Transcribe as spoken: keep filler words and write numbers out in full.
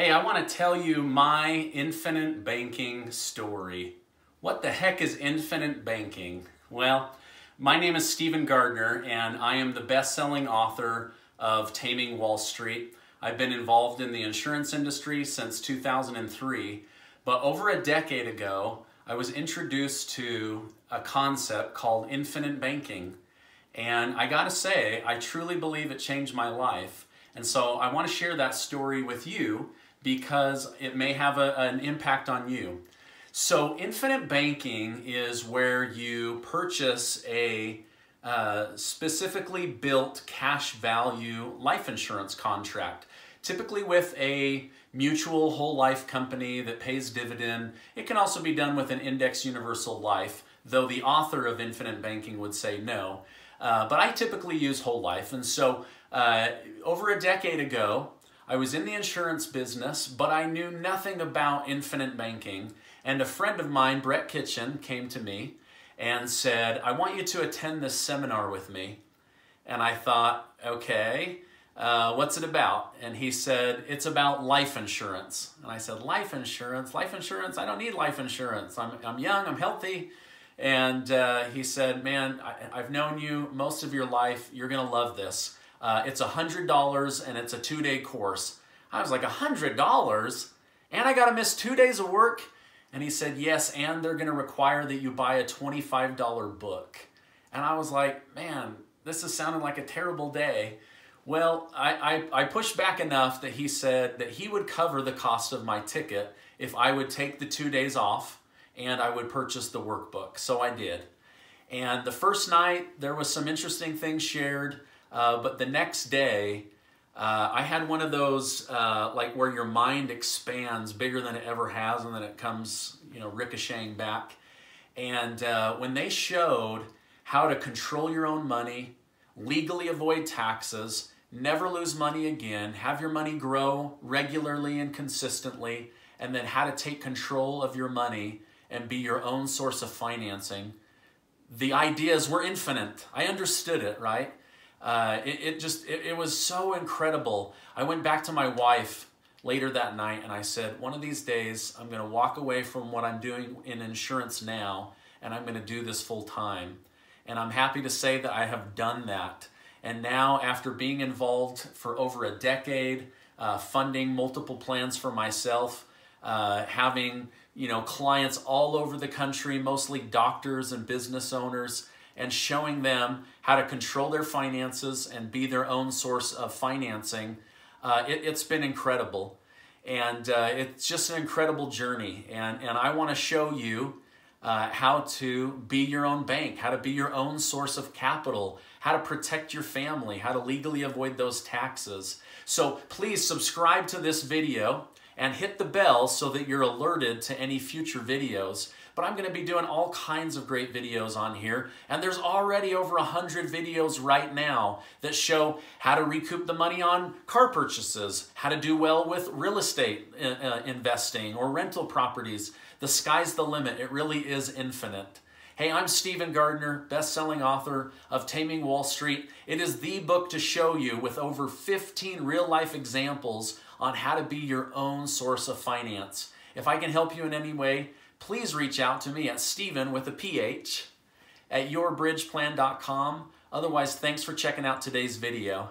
Hey, I want to tell you my infinite banking story. What the heck is infinite banking? Well, my name is Stephen Gardner, and I am the best-selling author of Taming Wall Street. I've been involved in the insurance industry since two thousand three, but over a decade ago, I was introduced to a concept called infinite banking. And I gotta say, I truly believe it changed my life. And so I want to share that story with you, because it may have a, an impact on you. So infinite banking is where you purchase a uh, specifically built cash value life insurance contract, typically with a mutual whole life company that pays dividend. It can also be done with an index universal life, though the author of infinite banking would say no. Uh, but I typically use whole life. And so uh, over a decade ago, I was in the insurance business, but I knew nothing about infinite banking. And a friend of mine, Brett Kitchen, came to me and said, I want you to attend this seminar with me. And I thought, okay, uh, what's it about? And he said, it's about life insurance. And I said, life insurance, life insurance? I don't need life insurance. I'm, I'm young, I'm healthy. And uh, he said, man, I, I've known you most of your life. You're gonna love this. Uh, it's one hundred dollars and it's a two-day course. I was like, one hundred dollars? And I got to miss two days of work? And he said, yes, and they're going to require that you buy a twenty-five dollar book. And I was like, man, this is sounding like a terrible day. Well, I, I, I pushed back enough that he said that he would cover the cost of my ticket if I would take the two days off and I would purchase the workbook. So I did. And the first night, there was some interesting things shared. Uh, but the next day, uh, I had one of those uh, like where your mind expands bigger than it ever has, and then it comes, you know, ricocheting back. And uh, when they showed how to control your own money, legally avoid taxes, never lose money again, have your money grow regularly and consistently, and then how to take control of your money and be your own source of financing, the ideas were infinite. I understood it, right? Uh, it, it just, it, it was so incredible. I went back to my wife later that night and I said, one of these days I'm going to walk away from what I'm doing in insurance now, and I'm going to do this full time. And I'm happy to say that I have done that. And now, after being involved for over a decade, uh, funding multiple plans for myself, uh, having, you know, clients all over the country, mostly doctors and business owners, and showing them how to control their finances and be their own source of financing, uh, it, it's been incredible. And uh, it's just an incredible journey. And, and I wanna show you uh, how to be your own bank, how to be your own source of capital, how to protect your family, how to legally avoid those taxes. So please subscribe to this video and hit the bell so that you're alerted to any future videos. But I'm gonna be doing all kinds of great videos on here, and there's already over one hundred videos right now that show how to recoup the money on car purchases, how to do well with real estate uh, investing or rental properties. The sky's the limit, it really is infinite. Hey, I'm Stephen Gardner, best-selling author of Taming Wall Street. It is the book to show you, with over fifteen real-life examples on how to be your own source of finance. If I can help you in any way, please reach out to me at Stephen with a P H at your bridge plan dot com. Otherwise, thanks for checking out today's video.